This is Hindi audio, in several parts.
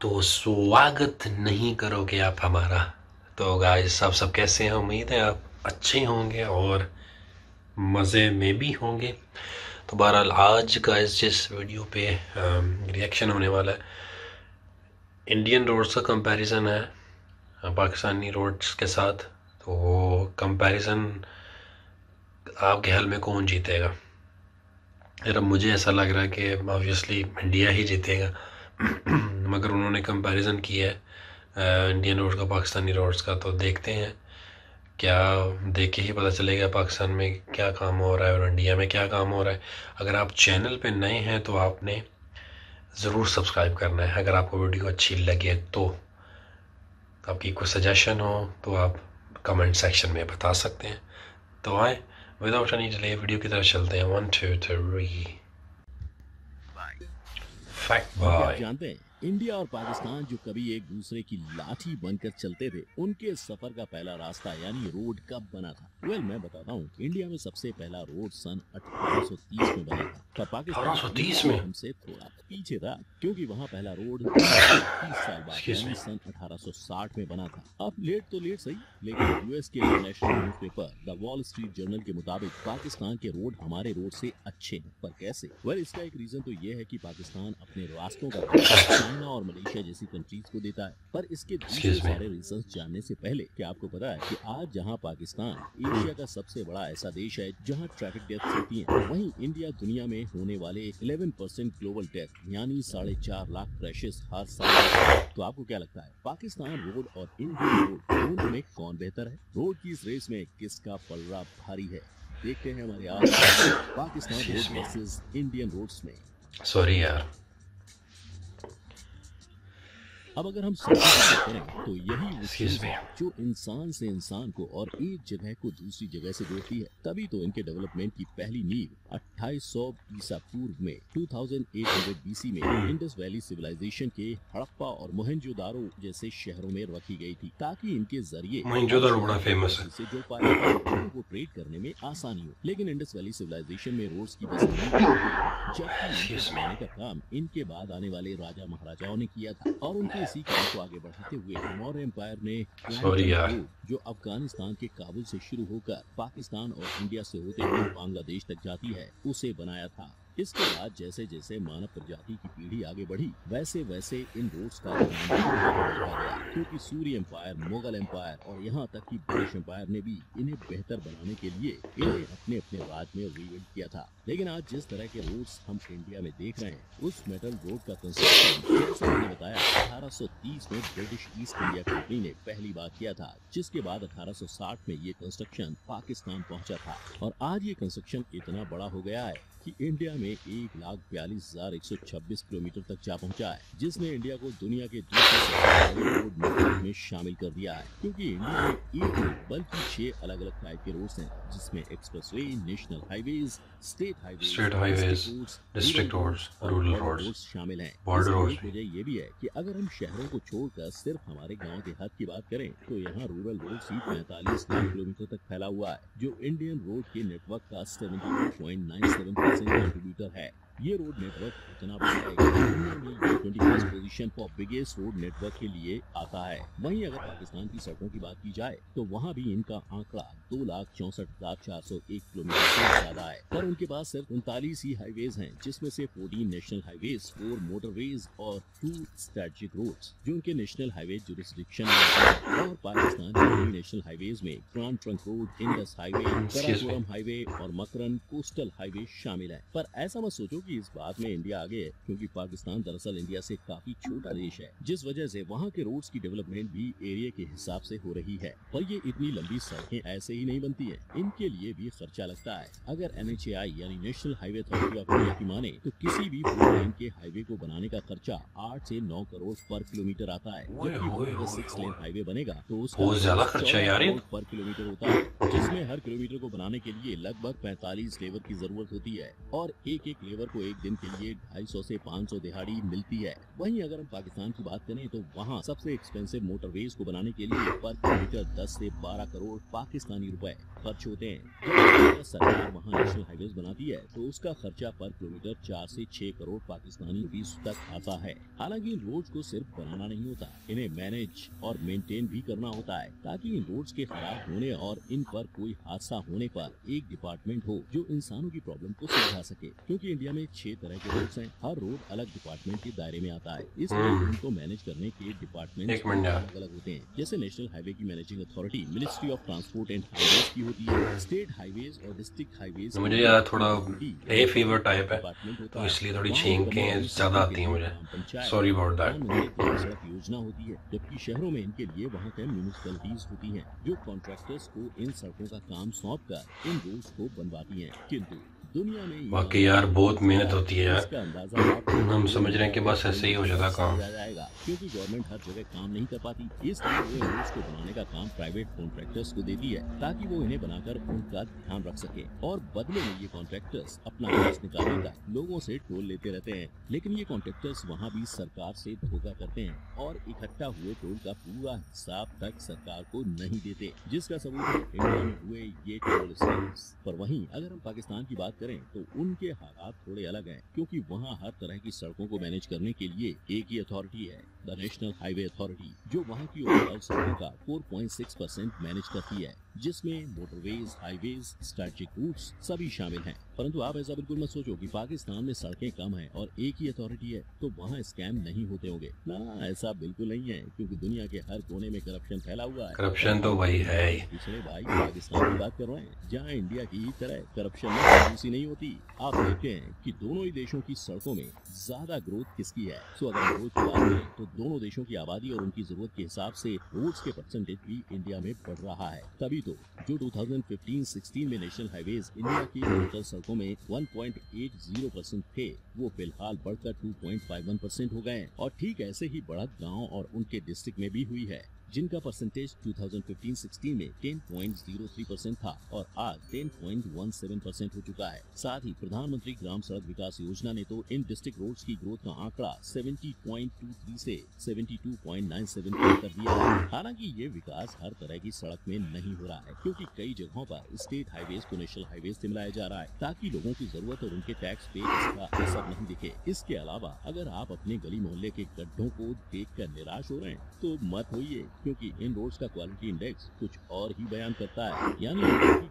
तो स्वागत नहीं करोगे आप हमारा। तो गाइस सब कैसे हैं, उम्मीद है आप अच्छे होंगे और मज़े में भी होंगे। तो बहरहाल आज गाइस जिस वीडियो पे रिएक्शन होने वाला है, इंडियन रोड्स का कंपैरिजन है पाकिस्तानी रोड्स के साथ। तो वो कंपैरिजन आपके ख्याल में कौन जीतेगा? यार मुझे ऐसा लग रहा है कि ऑब्वियसली इंडिया ही जीतेगा, मगर उन्होंने कंपैरिजन किया है इंडियन रोड का पाकिस्तानी रोड्स का। तो देखते हैं, क्या देख के ही पता चलेगा पाकिस्तान में क्या काम हो रहा है और इंडिया में क्या काम हो रहा है। अगर आप चैनल पे नए हैं तो आपने ज़रूर सब्सक्राइब करना है। अगर आपको वीडियो अच्छी लगे तो आपकी कोई सजेशन हो तो आप कमेंट सेक्शन में बता सकते हैं। तो आए विदाउट एनी डिले वीडियो की तरफ चलते हैं। 1 2 3 फैक्ट बाय। जानते हैं इंडिया और पाकिस्तान जो कभी एक दूसरे की लाठी बनकर चलते थे, उनके सफर का पहला रास्ता यानी रोड कब बना था? वेल मैं बताता हूँ। इंडिया में सबसे पहला रोड सन 1830 में बना था। पाकिस्तान में हमसे थोड़ा पीछे था क्योंकि वहाँ पहला रोड 30 साल बाद सन 1860 में बना था। अब लेट तो लेट सही, लेकिन यूएस के international newspaper the Wall Street Journal के मुताबिक पाकिस्तान के रोड हमारे रोड से अच्छे हैं। पर कैसे? वेल इसका एक रीजन तो ये है कि पाकिस्तान अपने रास्तों का चाइना और मलेशिया जैसी कंट्रीज को देता है। पर इसके दूसरे सारे रीजंस जानने से पहले क्या आपको पता है कि आज जहां पाकिस्तान एशिया का सबसे बड़ा ऐसा देश है जहां ट्रैफिक डेथ्स होती हैं, वहीं इंडिया दुनिया में होने वाले 11% ग्लोबल डेथ यानी 4.5 लाख क्रेशेस हर साल। तो आपको क्या लगता है पाकिस्तान रोड और इंडियन रोड दोनों में कौन बेहतर है? रोड की इस रेस में किसका पलड़ा भारी है, देखते हैं हमारे आज Pakistan road versus Indian roads में। सॉरी यार। अब अगर हम करें तो यही जो इंसान से इंसान को और एक जगह को दूसरी जगह से जोड़ती है, तभी तो इनके डेवलपमेंट की पहली नींव 2800 ईसा पूर्व में 2800 BC में इंडस वैली सिविलाइजेशन के हड़प्पा और मोहनजोदारो जैसे शहरों में रखी गई थी ताकि इनके जरिए जो पाया को ट्रेड करने में आसानी हो। लेकिन इंडस वैली सिविलाइजेशन में रोड्स की बस्ती का काम इनके बाद आने वाले राजा महाराजाओं ने किया था और उनके इसी काम को आगे बढ़ाते हुए मौर्य एम्पायर ने जो अफगानिस्तान के काबुल से शुरू होकर पाकिस्तान और इंडिया से होते हुए बांग्लादेश तक जाती है उसे बनाया था। इसके बाद जैसे जैसे मानव प्रजाति की पीढ़ी आगे बढ़ी वैसे वैसे इन रोड्स का क्योंकि सूर्य एम्पायर, मुगल एम्पायर और यहाँ तक कि ब्रिटिश एम्पायर ने भी इन्हें बेहतर बनाने के लिए इन्हें अपने अपने राज में रिवेंड किया था। लेकिन आज जिस तरह के रोड्स हम इंडिया में देख रहे हैं उस मेटल रोड का कंस्ट्रक्शन जैसे मैंने बताया 1830 में ब्रिटिश ईस्ट इंडिया कंपनी ने पहली बार किया था, जिसके बाद 1860 में ये कंस्ट्रक्शन पाकिस्तान पहुँचा था। और आज ये कंस्ट्रक्शन इतना बड़ा हो गया है कि इंडिया में 1,42,126 किलोमीटर तक जा पहुंचा है, जिसने इंडिया को दुनिया के दूसरे रोड नेटवर्क में शामिल कर दिया है। क्योंकि इंडिया में एक बल्कि 6 अलग अलग टाइप के रोड्स हैं, जिसमें expressway, national highways, state highways, district roads, rural roads शामिल हैं। Border roads. वजह ये भी है कि अगर हम शहरों को छोड़कर सिर्फ हमारे गाँव देहात की बात करें तो यहाँ रूरल रोड ही 45 लाख किलोमीटर तक फैला हुआ है, जो इंडियन रोड के नेटवर्क का 70.97% कंट्रीब्यूटर है। ये रोड नेटवर्क इतना बड़ा है कि दुनिया में 21 पोजीशन पर बिगेस्ट रोड नेटवर्क के लिए आता है। वहीं अगर पाकिस्तान की सड़कों की बात की जाए तो वहाँ भी इनका आंकड़ा 2,64,401 किलोमीटर से ज्यादा है। पर उनके पास सिर्फ 39 ही हाईवेज हैं, जिसमें से 14 नेशनल हाईवेज, 4 मोटरवेज और 2 स्ट्रेटेजिक रोड्स जो उनके नेशनल हाईवे जुरिस्डिक्शन में। और पाकिस्तान के नेशनल हाईवेज में grand trunk road, Indus highway, Karakoram highway और मकरन कोस्टल हाईवे शामिल है। पर ऐसा मत सोचो कि इस बात में इंडिया आगे है, क्योंकि पाकिस्तान दरअसल इंडिया से काफी छोटा देश है, जिस वजह से वहाँ के रोड्स की डेवलपमेंट भी एरिया के हिसाब से हो रही है। पर ये इतनी लंबी सड़कें ऐसे ही नहीं बनती है, इनके लिए भी खर्चा लगता है। अगर NHAI यानी national highway authority of India की माने तो किसी भी लेन के हाईवे को बनाने का खर्चा 8 से 9 करोड़ पर किलोमीटर आता है। जबकि 6 लेन हाईवे बनेगा तो उसका खर्चा पर किलोमीटर होता है, जिसमें हर किलोमीटर को बनाने के लिए लगभग 45 लेबर की जरूरत होती है और एक एक लेबर को एक दिन के लिए 250 से 500 दिहाड़ी मिलती है। वहीं अगर हम पाकिस्तान की बात करें तो वहाँ सबसे एक्सपेंसिव मोटरवेज को बनाने के लिए पर किलोमीटर 10 से 12 करोड़ पाकिस्तानी रुपए खर्च होते हैं। जब सरकार वहाँ नेशनल हाईवे बनाती है तो उसका खर्चा पर किलोमीटर 4 से 6 करोड़ पाकिस्तानी फीस तक आता है। हालांकि इन रोड को सिर्फ बनाना नहीं होता, इन्हें मैनेज और मेंटेन भी करना होता है ताकि इन रोड के खराब होने और इन पर कोई हादसा होने पर एक डिपार्टमेंट हो जो इंसानों की प्रॉब्लम को सुलझा सके, क्योंकि इंडिया में 6 तरह के रोड्स हैं। हर रोड अलग डिपार्टमेंट के दायरे में आता है, इसलिए उनको मैनेज करने के डिपार्टमेंट अलग अलग होते हैं। जैसे नेशनल हाईवे की managing authority ministry of transport and highways की होती है, स्टेट हाईवेज और डिस्ट्रिक्ट हाईवेज। मुझे यार थोड़ा ए फीवर टाइप है तो इसलिए थोड़ी छींकें ज्यादा आती हैं मुझे, सॉरी अबाउट दैट। सड़क योजना होती है, जबकि शहरों में इनके लिए वहाँ के म्यूनिसिपैलिटीज होती है जो कॉन्ट्रैक्टर्स को इन सड़कों का काम सौंप कर इन रोड्स को बनवाती है। किंतु दुनिया में वाकई यार बहुत मेहनत होती है यार, हम समझ रहे हैं कि बस ऐसे ही हो जाता काम, क्योंकि गवर्नमेंट हर जगह काम नहीं कर पाती। इसलिए वो रोड्स को बनाने का काम प्राइवेट कॉन्ट्रैक्टर्स को देती है ताकि वो इन्हें बनाकर उनका ध्यान रख सके, और बदले में ये कॉन्ट्रैक्टर्स अपना खर्च निकालने का लोगों से टोल लेते रहते हैं। लेकिन ये कॉन्ट्रैक्टर्स वहाँ भी सरकार से धोखा करते हैं और इकट्ठा हुए टोल का पूरा हिसाब तक सरकार को नहीं देते, जिसका सबूत है इंडिया में हुए ये टोल स्लैब्स। पर वहीं अगर हम पाकिस्तान की बात करें तो उनके हालात थोड़े अलग हैं, क्योंकि वहाँ हर तरह की सड़कों को मैनेज करने के लिए एक ही अथॉरिटी है, द नेशनल हाईवे अथॉरिटी, जो वहाँ की ओवरऑल सड़कों का 4.6% मैनेज करती है, जिसमें मोटरवेज, हाईवेज, स्ट्रेटेजिक रूट्स सभी शामिल हैं। परंतु आप ऐसा बिल्कुल मत सोचो कि पाकिस्तान में सड़कें कम हैं और एक ही अथॉरिटी है तो वहाँ स्कैम नहीं होते होंगे ना, ऐसा बिल्कुल नहीं है, क्योंकि दुनिया के हर कोने में करप्शन फैला हुआ है। करप्शन तो वही है पिछले भाई पाकिस्तान की बात कर रहे हैं जहाँ इंडिया की ही तरह करप्शन में कंजूसी नहीं होती। आप देखते हैं कि दोनों ही देशों की सड़कों में ज्यादा ग्रोथ किसकी है। सो अगर ग्रोथ की बात करें तो दोनों देशों की आबादी और उनकी जरूरत के हिसाब से रोड्स के परसेंटेज भी इंडिया में बढ़ रहा है। तभी तो जो 2015-16 में नेशनल हाईवेज इंडिया की टोटल सड़कों में 1.80% थे वो फिलहाल बढ़कर 2.51% हो गए, और ठीक ऐसे ही बढ़त गाँव और उनके डिस्ट्रिक्ट में भी हुई है जिनका परसेंटेज 2015-16 में 10.03% था और आज 10.17% हो चुका है। साथ ही प्रधानमंत्री ग्राम सड़क विकास योजना ने तो इन डिस्ट्रिक्ट रोड्स की ग्रोथ का आंकड़ा 70.23 से 72.97 कर दिया है। हालांकि ये विकास हर तरह की सड़क में नहीं हो रहा है, क्योंकि कई जगहों पर स्टेट हाईवेज को नेशनल हाईवेज से मिलाया जा रहा है ताकि लोगों की जरूरत और उनके टैक्स पे इसका असर नहीं दिखे। इसके अलावा अगर आप अपने गली मोहल्ले के गड्ढों को देख कर निराश हो रहे हैं तो मत होइए, क्योंकि इन रोड्स का क्वालिटी इंडेक्स कुछ और ही बयान करता है, यानी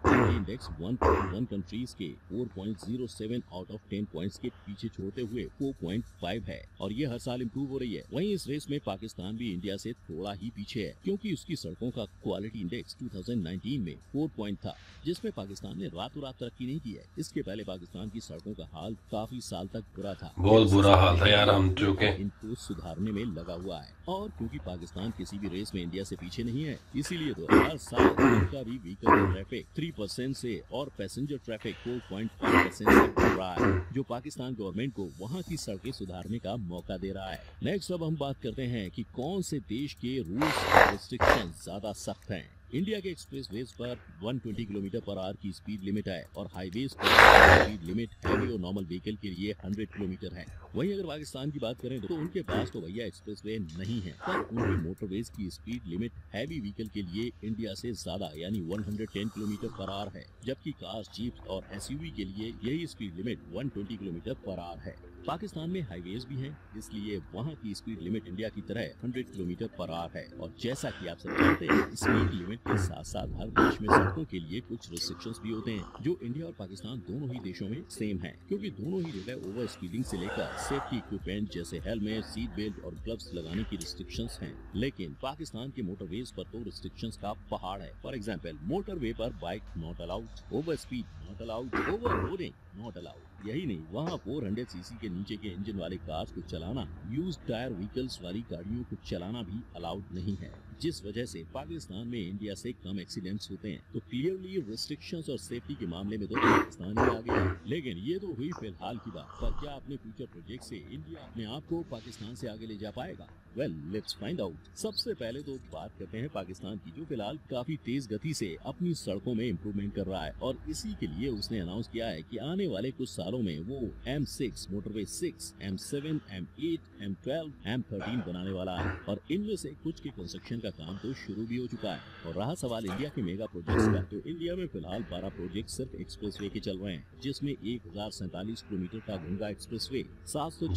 क्वालिटी इंडेक्स 1.1 कंट्रीज के 4.07 आउट ऑफ 10 पॉइंट्स के पीछे छोड़ते हुए 4.5 है और ये हर साल इम्प्रूव हो रही है। वहीं इस रेस में पाकिस्तान भी इंडिया से थोड़ा ही पीछे है, क्योंकि उसकी सड़कों का क्वालिटी इंडेक्स 2019 में 4 पॉइंट था, जिसमें पाकिस्तान ने रातों रात तरक्की नहीं की है। इसके पहले पाकिस्तान की सड़कों का हाल काफी साल तक बुरा था, बहुत बुरा हाल था यार, हम चूके इनको सुधारने में लगा हुआ है। और क्योंकि पाकिस्तान किसी भी रेस में इंडिया से पीछे नहीं है, इसीलिए 2007 का भी व्हीकल ट्रैफिक 3% से और पैसेंजर ट्रैफिक 4.5% से बढ़ रहा है, जो पाकिस्तान गवर्नमेंट को वहाँ की सड़कें सुधारने का मौका दे रहा है। नेक्स्ट अब हम बात करते हैं कि कौन से देश के रूल्स और रिस्ट्रिक्शन ज्यादा सख्त हैं। इंडिया के एक्सप्रेसवेज पर 120 किलोमीटर पर आवर की स्पीड लिमिट है और हाईवेज पर स्पीड लिमिट हैवी और नॉर्मल व्हीकल के लिए 100 किलोमीटर है। वहीं अगर पाकिस्तान की बात करें तो उनके पास तो भैया एक्सप्रेसवे नहीं है, पर उनकी मोटरवेज की स्पीड लिमिट हैवी व्हीकल के लिए इंडिया से ज्यादा यानी 110 किलोमीटर पर आवर है, जबकि कार्स, जीप और एसयूवी के लिए यही speed limit 120 kilometre per hour है। पाकिस्तान में हाईवेज भी हैं, इसलिए वहाँ की स्पीड लिमिट इंडिया की तरह 100 किलोमीटर पर आवर है, और जैसा कि आप सब जानते हैं स्पीड लिमिट के साथ साथ हर देश में सड़कों के लिए कुछ रिस्ट्रिक्शंस भी होते हैं जो इंडिया और पाकिस्तान दोनों ही देशों में सेम हैं, क्योंकि दोनों ही जगह ओवर स्पीडिंग से लेकर सेफ्टी इक्विपमेंट जैसे हेलमेट, सीट बेल्ट और ग्लव्स लगाने की रिस्ट्रिक्शंस हैं। लेकिन पाकिस्तान के मोटरवेज पर तो रिस्ट्रिक्शंस का पहाड़ है। फॉर एग्जाम्पल मोटरवे पर bike not allowed, over speed not allowed, overloading not allowed. यही नहीं, वहाँ 400 सीसी के नीचे के इंजन वाले कार्स को चलाना, यूज्ड टायर व्हीकल्स वाली गाड़ियों को चलाना भी अलाउड नहीं है, जिस वजह से पाकिस्तान में इंडिया से कम एक्सीडेंट्स होते हैं। तो क्लियरली रिस्ट्रिक्शंस और सेफ्टी के मामले में तो पाकिस्तान ही आगे है। लेकिन ये तो हुई फिलहाल की बात, पर क्या अपने फ्यूचर प्रोजेक्ट से इंडिया अपने आप को पाकिस्तान से आगे ले जा पाएगा? Well let's find out. सबसे पहले तो बात करते हैं पाकिस्तान की, जो फिलहाल काफी तेज गति से अपनी सड़कों में इम्प्रूवमेंट कर रहा है और इसी के लिए उसने अनाउंस किया है कि आने आने वाले कुछ सालों में वो M6 motorway 6, M7, M8, M12, M13 बनाने वाला है और इनमें से कुछ के कंस्ट्रक्शन का काम तो शुरू भी हो चुका है। और रहा सवाल इंडिया के मेगा प्रोजेक्ट्स का, तो इंडिया में फिलहाल 12 प्रोजेक्ट सिर्फ एक्सप्रेसवे के चल रहे हैं, जिसमें 1047 किलोमीटर का गंगा एक्सप्रेसवे, 700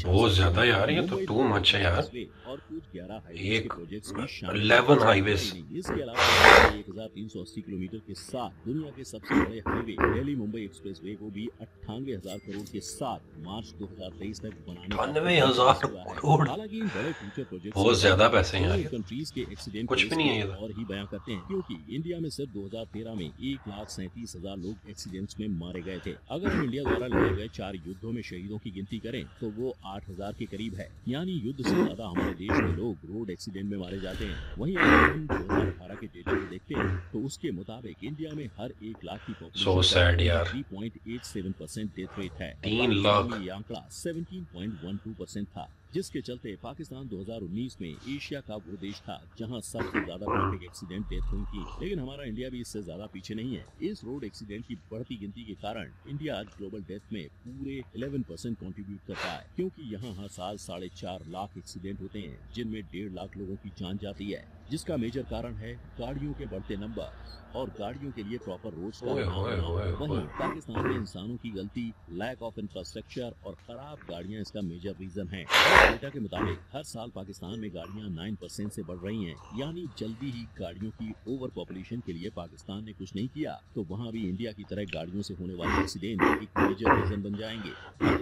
और कुछ 11 प्रोजेक्ट में शामिल हाईवे। इसके अलावा 1380 किलोमीटर के साथ दुनिया के सबसे बड़े हाईवे दिल्ली मुंबई एक्सप्रेसवे को भी 98,000 करोड़ के साथ मार्च 2023 तक बनाने का करोड़। हालांकि इन बड़े फ्यूचर प्रोजेक्ट बहुत ज्यादा पैसे हैं, कंट्रीज के एक्सीडेंट कुछ भी नहीं है और ही बयां करते हैं, क्योंकि इंडिया में सिर्फ 2013 में 1,37,000 लोग एक्सीडेंट्स में मारे गए थे। अगर हम इंडिया द्वारा लड़े गए 4 युद्धों में शहीदों की गिनती करें तो वो 8,000 के करीब है, यानी युद्ध से ज्यादा हमारे देश में लोग रोड एक्सीडेंट में मारे जाते हैं। वहीं अगर हम 2018 के डेटा को देखते हैं तो उसके मुताबिक इंडिया में हर 1 लाख की पॉपुलेशन 3.87% डेथ रेट है। 3 लाख ये आंकड़ा 17.12% था, जिसके चलते पाकिस्तान 2019 में एशिया का वो देश था जहां सबसे ज्यादा ट्रैफिक एक्सीडेंट डेथ हुई थी। लेकिन हमारा इंडिया भी इससे ज्यादा पीछे नहीं है। इस रोड एक्सीडेंट की बढ़ती गिनती के कारण इंडिया आज ग्लोबल डेथ में पूरे 11% कंट्रीब्यूट करता है, क्योंकि यहाँ हर साल 4.5 लाख एक्सीडेंट होते हैं, जिनमें 1.5 लाख लोगों की जान जाती है, जिसका मेजर कारण है गाड़ियों के बढ़ते नंबर और गाड़ियों के लिए प्रॉपर रोड्स का अभाव। वहीं पाकिस्तान में इंसानों की गलती, लैक ऑफ इंफ्रास्ट्रक्चर और खराब गाड़ियां इसका मेजर रीजन है। डेटा के मुताबिक हर साल पाकिस्तान में गाड़ियां 9% से बढ़ रही हैं, यानी जल्दी ही गाड़ियों की ओवर पॉपुलेशन के लिए पाकिस्तान ने कुछ नहीं किया तो वहाँ भी इंडिया की तरह गाड़ियों से होने वाले एक्सीडेंट एक मेजर रीजन बन जाएंगे।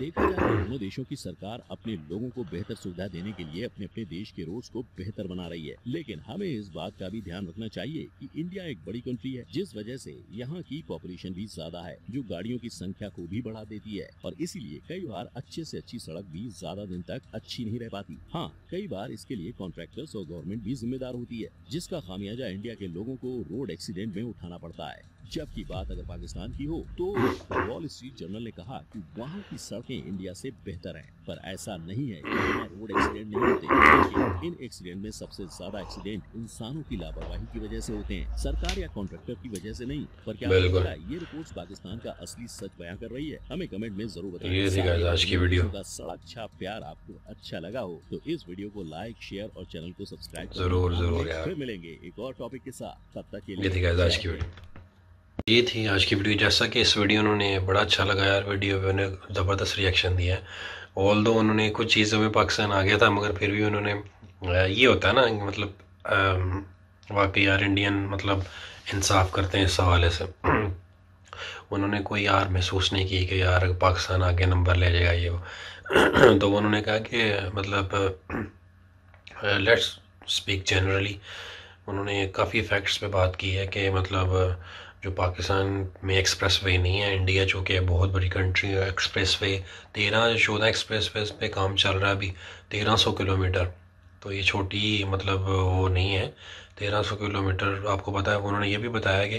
देखा जाए दोनों देशों की सरकार अपने लोगों को बेहतर सुविधा देने के लिए अपने अपने देश के रोड्स को बेहतर बना रही है, लेकिन हमें इस बात का भी ध्यान रखना चाहिए कि इंडिया एक बड़ी कंट्री है, जिस वजह से यहाँ की पॉपुलेशन भी ज्यादा है, जो गाड़ियों की संख्या को भी बढ़ा देती है और इसीलिए कई बार अच्छे से अच्छी सड़क भी ज्यादा दिन तक अच्छी नहीं रह पाती। हाँ, कई बार इसके लिए कॉन्ट्रैक्टर्स और गवर्नमेंट भी जिम्मेदार होती है, जिसका खामियाजा इंडिया के लोगों को रोड एक्सीडेंट में उठाना पड़ता है। जबकि बात अगर पाकिस्तान की हो तो वॉल स्ट्रीट जर्नल ने कहा कि वहाँ की सड़कें इंडिया से बेहतर हैं, पर ऐसा नहीं है कि वहाँ रोड एक्सीडेंट नहीं होते। इन एक्सीडेंट में सबसे ज्यादा एक्सीडेंट इंसानों की लापरवाही की वजह से होते हैं, सरकार या कॉन्ट्रैक्टर की वजह से नहीं। पर क्या ये रिपोर्ट पाकिस्तान का असली सच बयां कर रही है? हमें कमेंट में जरूर बताइए। सड़क छा प्यार आपको अच्छा लगा हो तो इस वीडियो को लाइक, शेयर और चैनल को सब्सक्राइब जरूर। फिर मिलेंगे एक और टॉपिक के साथ, तब तक के लिए ये थी आज की वीडियो। जैसा कि इस वीडियो उन्होंने बड़ा अच्छा लगा यार, वीडियो पे उन्होंने ज़बरदस्त रिएक्शन दिया है। ऑल दो उन्होंने कुछ चीज़ों में पाकिस्तान आ गया था, मगर फिर भी उन्होंने ये होता है ना, मतलब वाकई यार इंडियन मतलब इंसाफ करते हैं इस हवाले से। उन्होंने कोई यार महसूस नहीं की कि यार पाकिस्तान आगे नंबर ले जाएगा ये वो। तो उन्होंने कहा कि मतलब लेट्स स्पीक जनरली। उन्होंने काफ़ी फैक्ट्स पे बात की है कि मतलब जो पाकिस्तान में एक्सप्रेसवे नहीं है, इंडिया जो कि बहुत बड़ी कंट्री है, एक्सप्रेसवे 13-14 एक्सप्रेसवे पे काम चल रहा है अभी 1,300 किलोमीटर। तो ये छोटी मतलब वो नहीं है, 1,300 किलोमीटर। आपको पता है उन्होंने ये भी बताया कि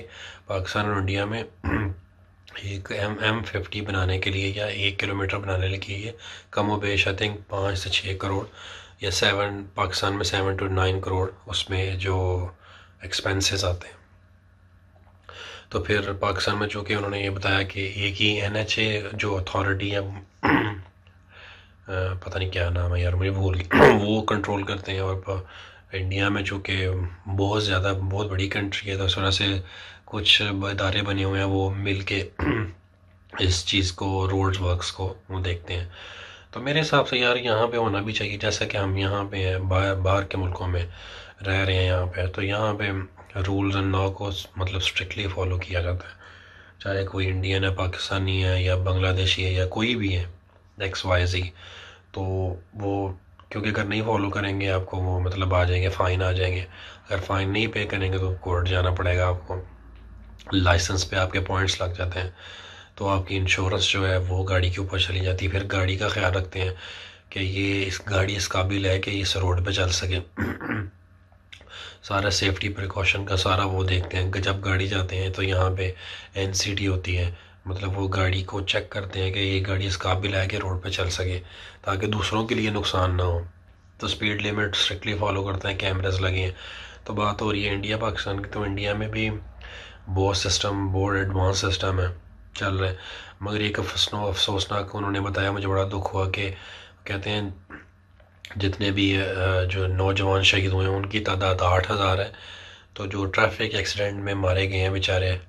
पाकिस्तान और इंडिया में एक M50 बनाने के लिए या 1 किलोमीटर बनाने के लिए कम वेश आई थिंक 5 से 6 करोड़ या 7 पाकिस्तान में 7 से 9 करोड़ उसमें जो एक्सपेंसेस आते हैं। तो फिर पाकिस्तान में चूँकि उन्होंने ये बताया कि एक ही NHA जो अथॉरिटी है पता नहीं क्या नाम है यार मुझे भूल, वो कंट्रोल करते हैं। और इंडिया में चूँकि बहुत ज़्यादा बहुत बड़ी कंट्री है तो उस तरह से कुछ इदारे बने हुए हैं, वो मिल के इस चीज़ को रोड वर्क्स को वो देखते हैं। तो मेरे हिसाब से यार यहाँ पे होना भी चाहिए, जैसा कि हम यहाँ पे हैं, बाहर के मुल्कों में रह रहे हैं यहाँ पे, तो यहाँ पे रूल्स एंड लॉ को मतलब स्ट्रिक्टली फॉलो किया जाता है, चाहे कोई इंडियन है, पाकिस्तानी है या बांग्लादेशी है या कोई भी है XYZ। तो वो क्योंकि अगर नहीं फॉलो करेंगे आपको वो मतलब आ जाएंगे, फ़ाइन आ जाएंगे। अगर फ़ाइन नहीं पे करेंगे तो कोर्ट जाना पड़ेगा आपको, लाइसेंस पे आपके पॉइंट्स लग जाते हैं, तो आपकी इंश्योरेंस जो है वो गाड़ी के ऊपर चली जाती है। फिर गाड़ी का ख्याल रखते हैं कि ये इस गाड़ी इस काबिल है कि इस रोड पे चल सके, सारा सेफ्टी प्रिकॉशन का सारा वो देखते हैं। जब गाड़ी जाते हैं तो यहाँ पे NCT होती है, मतलब वो गाड़ी को चेक करते हैं कि ये गाड़ी इस काबिल है कि रोड पे चल सके, ताकि दूसरों के लिए नुकसान ना हो। तो स्पीड लिमिट स्ट्रिक्टली फॉलो करते हैं, कैमराज लगे हैं। तो बात हो रही है इंडिया पाकिस्तान की, तो इंडिया में भी बहुत सिस्टम, बहुत एडवांस सिस्टम है। चल रहा है। मगर एक अफसोसनाक उन्होंने बताया, मुझे बड़ा दुख हुआ कि कहते हैं जितने भी जो नौजवान शहीद हुए हैं उनकी तादाद 8,000 है, तो जो ट्रैफिक एक्सीडेंट में मारे गए हैं बेचारे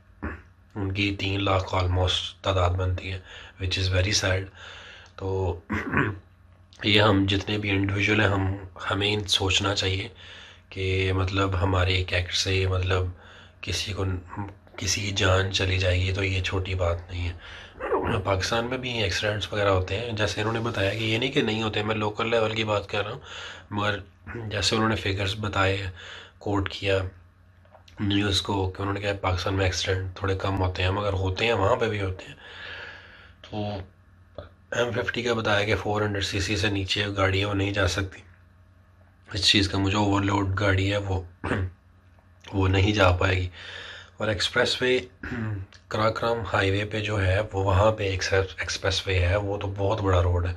उनकी 3 लाख ऑलमोस्ट तादाद बनती है, विच इज़ वेरी सैड। तो ये हम जितने भी इंडिविजुअल हैं हमें सोचना चाहिए कि मतलब हमारे एक एक्ट से मतलब किसी को किसी की जान चली जाएगी, तो ये छोटी बात नहीं है। पाकिस्तान में भी एक्सीडेंट्स वगैरह होते हैं, जैसे इन्होंने बताया कि ये नहीं कि नहीं होते, मैं लोकल लेवल की बात कर रहा हूँ, मगर जैसे उन्होंने फिगर्स बताए, कोट किया न्यूज़ को कि उन्होंने कहा पाकिस्तान में एक्सीडेंट थोड़े कम होते हैं, मगर होते हैं, वहाँ पे भी होते हैं। तो M50 का बताया कि 400cc से नीचे गाड़ियाँ नहीं जा सकती, इस चीज़ का मुझे ओवरलोड गाड़ी है वो नहीं जा पाएगी। और एक्सप्रेसवे कराक्रम हाईवे पे जो है वो वहाँ पे एक्सप्रेसवे है, वो तो बहुत बड़ा रोड है।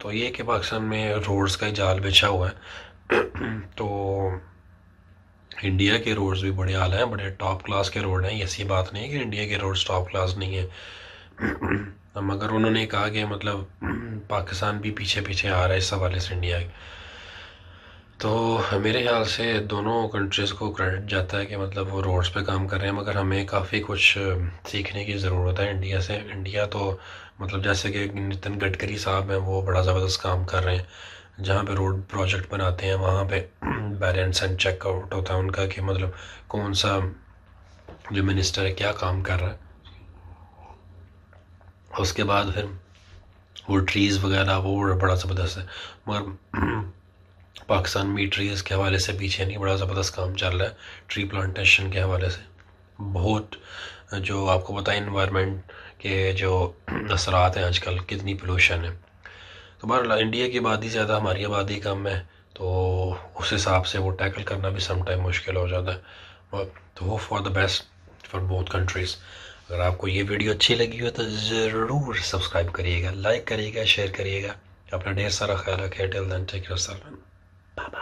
तो ये कि पाकिस्तान में रोड्स का जाल बिछा हुआ है। तो इंडिया के रोड्स भी बड़े आला हैं, बड़े टॉप क्लास के रोड हैं, ऐसी बात नहीं है कि इंडिया के रोड्स टॉप क्लास नहीं है, मगर उन्होंने कहा कि मतलब पाकिस्तान भी पीछे पीछे आ रहा है इस हवाले से इंडिया के। तो मेरे ख्याल से दोनों कंट्रीज़ को क्रेडिट जाता है कि मतलब वो रोड्स पे काम कर रहे हैं, मगर हमें काफ़ी कुछ सीखने की ज़रूरत है इंडिया से। इंडिया तो मतलब जैसे कि नितिन गडकरी साहब हैं, वो बड़ा ज़बरदस्त काम कर रहे हैं, जहाँ पे रोड प्रोजेक्ट बनाते हैं वहाँ पे बैलेंस एंड चेकआउट होता है उनका कि मतलब कौन सा जो मिनिस्टर है क्या काम कर रहा है। उसके बाद फिर वो ट्रीज़ वगैरह वो बड़ा ज़बरदस्त है, मगर पाकिस्तान में ट्रीज़ के हवाले से पीछे नहीं, बड़ा ज़बरदस्त काम चल रहा है ट्री प्लांटेशन के हवाले से। बहुत जो आपको पता है इन्वायरमेंट के जो असरात हैं आजकल, कितनी पोल्यूशन है। तो बहरहाल इंडिया की आबादी ज़्यादा, हमारी आबादी कम है, तो उस हिसाब से वो टैकल करना भी समटाइम मुश्किल हो जाता है। तो hope for the best for both countries. अगर आपको ये वीडियो अच्छी लगी हो तो ज़रूर सब्सक्राइब करिएगा, लाइक करिएगा, शेयर करिएगा। अपना ढेर सारा ख्याल रखिए। टिल देन टेक केयर, अस्सलाम वालेकुम। Bye-bye.